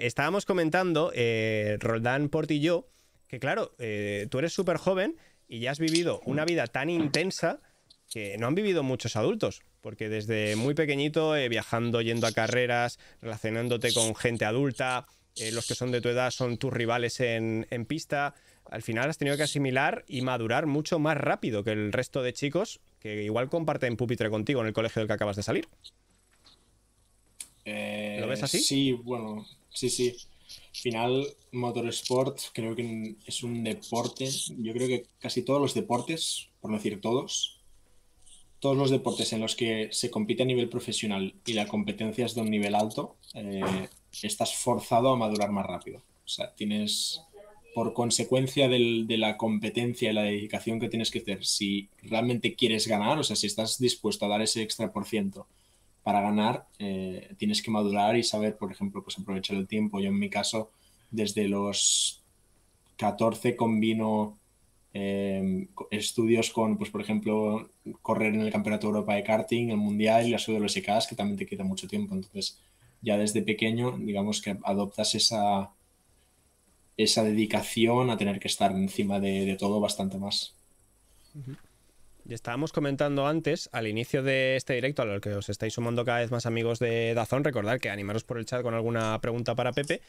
estábamos comentando, Roldán Portillo, que claro, tú eres súper joven y ya has vivido una vida tan intensa que no han vivido muchos adultos, porque desde muy pequeñito, viajando, yendo a carreras, relacionándote con gente adulta, los que son de tu edad son tus rivales en pista, al final has tenido que asimilar y madurar mucho más rápido que el resto de chicos que igual comparten pupitre contigo en el colegio del que acabas de salir. ¿Lo ves así? Sí, bueno, sí, sí. Al final, motorsport creo que es un deporte, yo creo que casi todos los deportes, por no decir todos los deportes en los que se compite a nivel profesional y la competencia es de un nivel alto, estás forzado a madurar más rápido. O sea, tienes, por consecuencia de la competencia y la dedicación que tienes que hacer, si realmente quieres ganar, o sea, si estás dispuesto a dar ese extra por ciento para ganar, tienes que madurar y saber, por ejemplo, pues aprovechar el tiempo. Yo en mi caso, desde los 14 combino estudios con, pues por ejemplo, correr en el Campeonato Europa de Karting, el Mundial y la sub de los EKs, que también te quita mucho tiempo. Entonces, ya desde pequeño, digamos que adoptas esa dedicación a tener que estar encima de todo bastante más. Uh-huh. Y estábamos comentando antes, al inicio de este directo, a lo que os estáis sumando cada vez más amigos de DAZN, recordad que animaros por el chat con alguna pregunta para Pepe,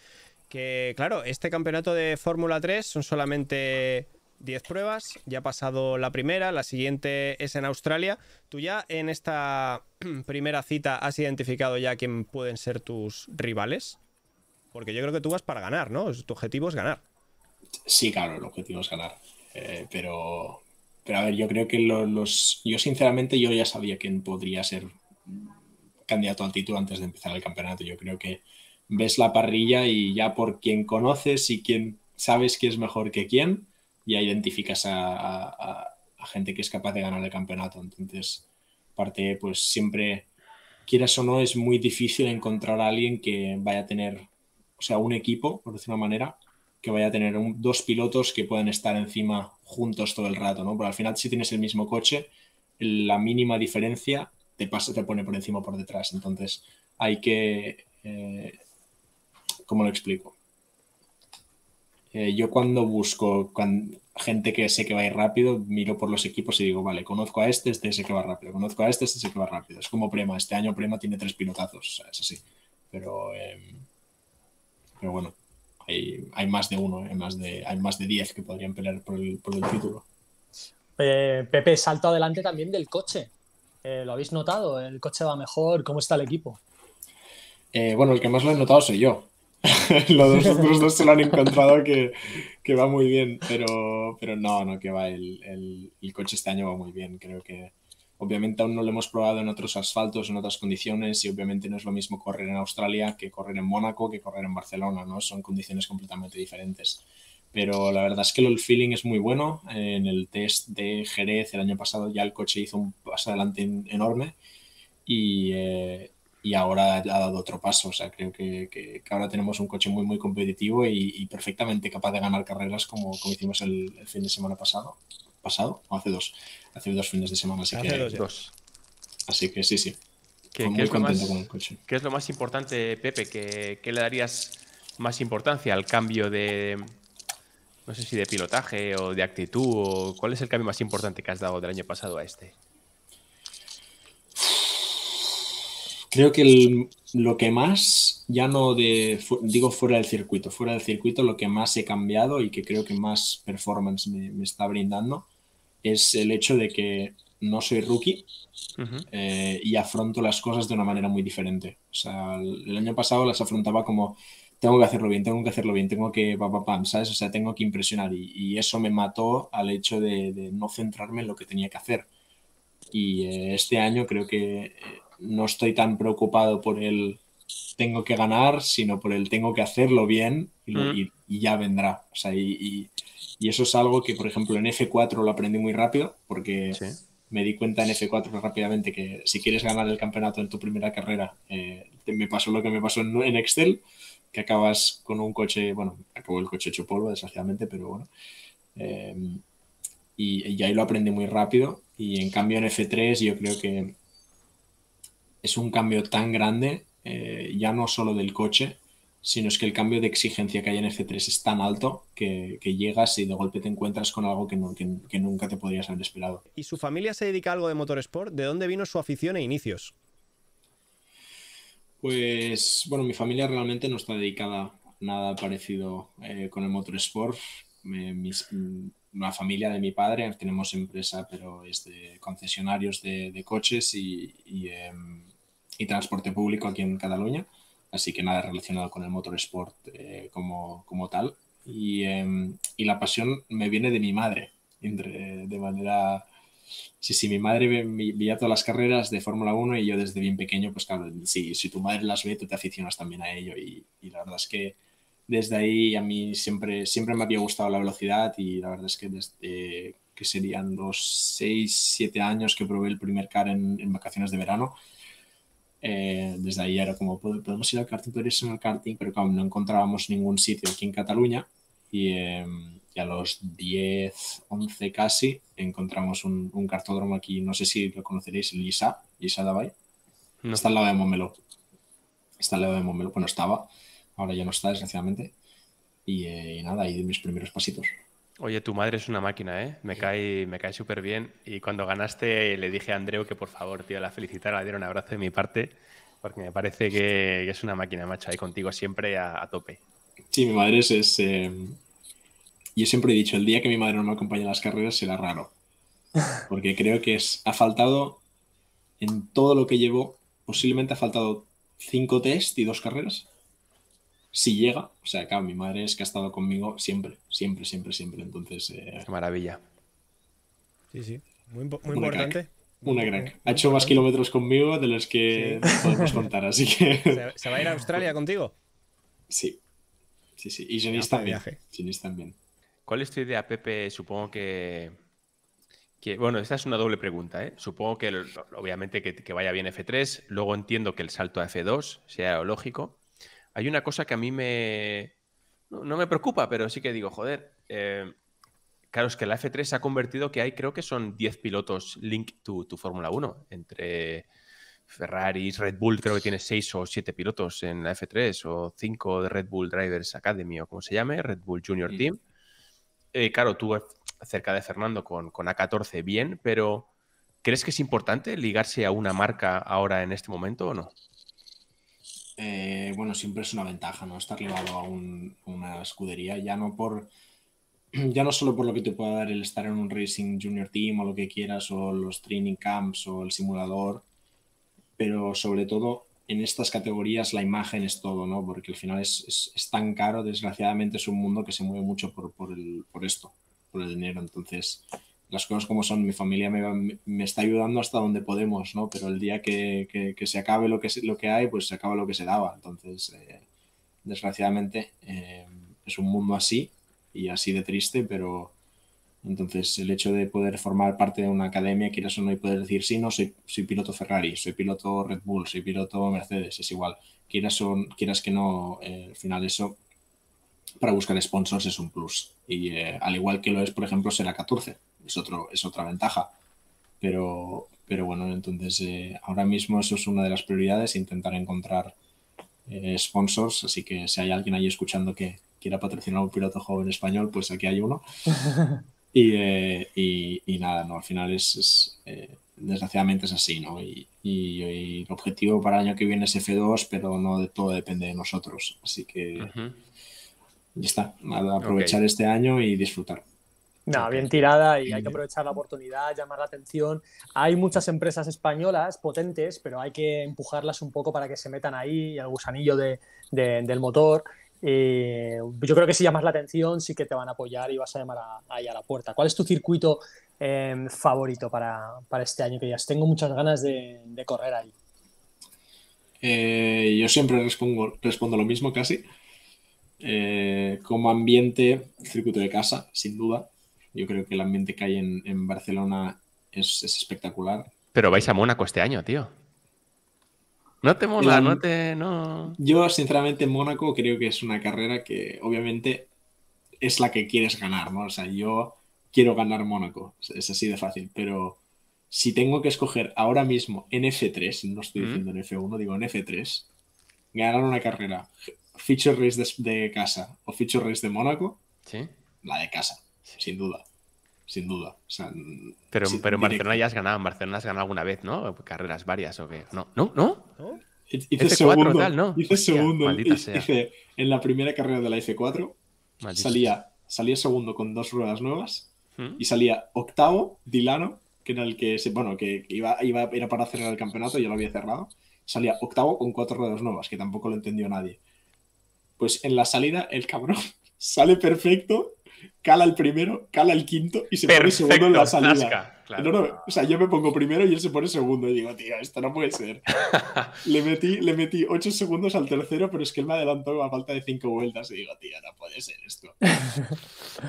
que claro, este campeonato de Fórmula 3 son solamente 10 pruebas, ya ha pasado la primera, la siguiente es en Australia. ¿Tú ya en esta primera cita has identificado ya quién pueden ser tus rivales? Porque yo creo que tú vas para ganar, ¿no? Tu objetivo es ganar. Sí, claro, el objetivo es ganar, pero a ver, yo creo que yo sinceramente yo ya sabía quién podría ser candidato al título antes de empezar el campeonato. Yo creo que ves la parrilla y ya por quién conoces y quién sabes que es mejor que quién, ya identificas a gente que es capaz de ganar el campeonato. Entonces, aparte, pues siempre, quieras o no, es muy difícil encontrar a alguien que vaya a tener, o sea, un equipo, por decirlo de una manera, que vaya a tener dos pilotos que puedan estar encima juntos todo el rato, ¿no? Pero al final, si tienes el mismo coche, la mínima diferencia te pone por encima o por detrás. Entonces, hay que... ¿cómo lo explico? Yo cuando busco gente que sé que va a ir rápido, miro por los equipos y digo, vale, conozco a este sé que va rápido, conozco a este sé que va rápido. Es como Prema, este año Prema tiene 3 pilotazos, o sea, es así. Pero bueno. Hay más de uno, hay más de 10 que podrían pelear por el título. Pepe, salto adelante también del coche. ¿Lo habéis notado? ¿El coche va mejor? ¿Cómo está el equipo? Bueno, el que más lo he notado soy yo. Los otros dos se lo han encontrado que va muy bien, pero no, que va. El coche este año va muy bien. Creo que obviamente aún no lo hemos probado en otros asfaltos, en otras condiciones, y obviamente no es lo mismo correr en Australia que correr en Mónaco, que correr en Barcelona, ¿no? Son condiciones completamente diferentes. Pero la verdad es que el feeling es muy bueno. En el test de Jerez el año pasado ya el coche hizo un paso adelante enorme y ahora ha dado otro paso. O sea, creo que ahora tenemos un coche muy, muy competitivo y perfectamente capaz de ganar carreras como hicimos el fin de semana pasado. Hace dos fines de semana, así que sí, sí. Muy contento con el coche. ¿Qué es lo más importante, Pepe? ¿Qué le darías más importancia al cambio de, no sé si de pilotaje o de actitud? O ¿cuál es el cambio más importante que has dado del año pasado a este? Creo que lo que más, ya no digo fuera del circuito, lo que más he cambiado y que creo que más performance me está brindando es el hecho de que no soy rookie. Uh-huh. Y afronto las cosas de una manera muy diferente. O sea, el año pasado las afrontaba como tengo que hacerlo bien, tengo que pam, ¿sabes? O sea, tengo que impresionar y eso me mató al hecho de no centrarme en lo que tenía que hacer. Y este año creo que no estoy tan preocupado por el tengo que ganar, sino por el tengo que hacerlo bien y ya vendrá. O sea, y eso es algo que, por ejemplo, en F4 lo aprendí muy rápido, porque sí, me di cuenta en F4 rápidamente que si quieres ganar el campeonato en tu primera carrera, me pasó lo que me pasó en Excel, que acabas con un coche, bueno, acabó el coche hecho polvo, desgraciadamente, pero bueno. Y ahí lo aprendí muy rápido. Y en cambio en F3 yo creo que es un cambio tan grande, ya no solo del coche, sino es que el cambio de exigencia que hay en F3 es tan alto que llegas y de golpe te encuentras con algo que nunca te podrías haber esperado. ¿Y su familia se dedica a algo de motorsport? ¿De dónde vino su afición e inicios? Pues, bueno, mi familia realmente no está dedicada a nada parecido con el motorsport. La familia de mi padre, tenemos empresa, pero es de concesionarios de coches y transporte público aquí en Cataluña. Así que nada relacionado con el motorsport como tal. Y la pasión me viene de mi madre. De manera... Sí, mi madre veía todas las carreras de Fórmula 1 y yo desde bien pequeño, pues claro, sí, si tu madre las ve, tú te aficionas también a ello. Y la verdad es que desde ahí a mí siempre me había gustado la velocidad y la verdad es que desde que serían los 6-7 años que probé el primer kart en vacaciones de verano, desde ahí era como, podemos ir al karting, podemos ir al karting, pero claro, no encontrábamos ningún sitio aquí en Cataluña y a los 10, 11 casi encontramos un kartódromo aquí, no sé si lo conoceréis, Lisa Dabay, no. Está al lado de Momelo, bueno, estaba, ahora ya no está desgraciadamente y nada, ahí de mis primeros pasitos. Oye, tu madre es una máquina, ¿eh? Me cae súper bien. Y cuando ganaste le dije a Andreu que por favor, tío, la felicitara, le diera un abrazo de mi parte, porque me parece que es una máquina, macho, ahí contigo siempre a tope. Sí, mi madre es... Yo siempre he dicho, el día que mi madre no me acompañe a las carreras será raro, porque creo que ha faltado, en todo lo que llevo, posiblemente ha faltado 5 tests y 2 carreras. Si llega, o sea, claro, mi madre es que ha estado conmigo siempre, entonces... Qué maravilla. Sí, sí, muy importante. Una crack. Ha hecho más kilómetros conmigo de los que podemos contar, así que... ¿Se va a ir a Australia contigo? Sí, y Janis también. ¿Cuál es tu idea, Pepe? Supongo que... Bueno, esta es una doble pregunta, ¿eh? Supongo que, obviamente, que vaya bien F3, luego entiendo que el salto a F2 sea lógico. Hay una cosa que a mí no me preocupa, pero sí que digo, joder, claro, es que la F3 se ha convertido que hay, creo que son 10 pilotos link to Fórmula 1, entre Ferrari, Red Bull, creo que tiene 6 o 7 pilotos en la F3, o 5 de Red Bull Drivers Academy, o como se llame, Red Bull Junior Team. Claro, tú cerca de Fernando con A14 bien, pero ¿crees que es importante ligarse a una marca ahora en este momento o no? Bueno, siempre es una ventaja, ¿no? Estar ligado a una escudería, ya no solo por lo que te pueda dar el estar en un Racing Junior Team o lo que quieras, o los training camps o el simulador, pero sobre todo en estas categorías la imagen es todo, ¿no? Porque al final es tan caro, desgraciadamente es un mundo que se mueve mucho por el dinero, entonces... Las cosas como son, mi familia me está ayudando hasta donde podemos, ¿no? Pero el día que se acabe lo que hay, pues se acaba lo que se daba. Entonces, desgraciadamente, es un mundo así y así de triste, pero entonces el hecho de poder formar parte de una academia, quieras o no, y poder decir, sí, no, soy piloto Ferrari, soy piloto Red Bull, soy piloto Mercedes, es igual. Quieras que no, al final eso, para buscar sponsors es un plus. Y al igual que lo es, por ejemplo, Sera 14. Es otra ventaja, pero bueno, entonces ahora mismo eso es una de las prioridades, intentar encontrar sponsors, así que si hay alguien ahí escuchando que quiera patrocinar a un piloto joven español, pues aquí hay uno. Y nada, no, al final desgraciadamente es así, ¿no? Y el objetivo para el año que viene es F2, pero no de todo depende de nosotros, así que ya está, nada, aprovechar este año y disfrutar. No, bien tirada, y hay que aprovechar la oportunidad, llamar la atención. Hay muchas empresas españolas potentes, pero hay que empujarlas un poco para que se metan ahí, al gusanillo del motor. Yo creo que si llamas la atención sí que te van a apoyar y vas a llamar ahí a la puerta. ¿Cuál es tu circuito favorito para este año que ya tengo muchas ganas de correr ahí? Yo siempre respondo lo mismo casi. Como ambiente, circuito de casa, sin duda. Yo creo que el ambiente que hay en Barcelona es espectacular. Pero vais a Mónaco este año, tío. ¿No te mola? Yo, sinceramente, Mónaco creo que es una carrera que, obviamente, es la que quieres ganar, ¿no? O sea, yo quiero ganar Mónaco. Es así de fácil. Pero si tengo que escoger ahora mismo en F3, no estoy diciendo en F1, digo en F3, ganar una carrera Feature Race de casa o Feature Race de Mónaco, ¿sí? La de casa, sin duda. Sin duda. O sea, pero en Barcelona ya has ganado. En Barcelona has ganado alguna vez, ¿no? Carreras varias o qué. No, no, no. ¿No? Hice F4, tal, ¿no? Hice segundo. Maldita sea. Hice, en la primera carrera de la F4 salía segundo con dos ruedas nuevas y salía octavo, Dilano, que era el que era para cerrar el campeonato, ya lo había cerrado. Salía octavo con cuatro ruedas nuevas, que tampoco lo entendió nadie. Pues en la salida, el cabrón sale perfecto. Cala el primero, cala el quinto y se pone segundo en la salida. Nazca, claro. No, o sea, yo me pongo primero y él se pone segundo. Y digo, tío, esto no puede ser. le metí 8 segundos al tercero, pero es que él me adelantó a falta de 5 vueltas. Y digo, tío, no puede ser esto.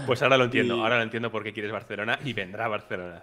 Pues ahora lo entiendo. Ahora lo entiendo por qué quieres Barcelona y vendrá Barcelona.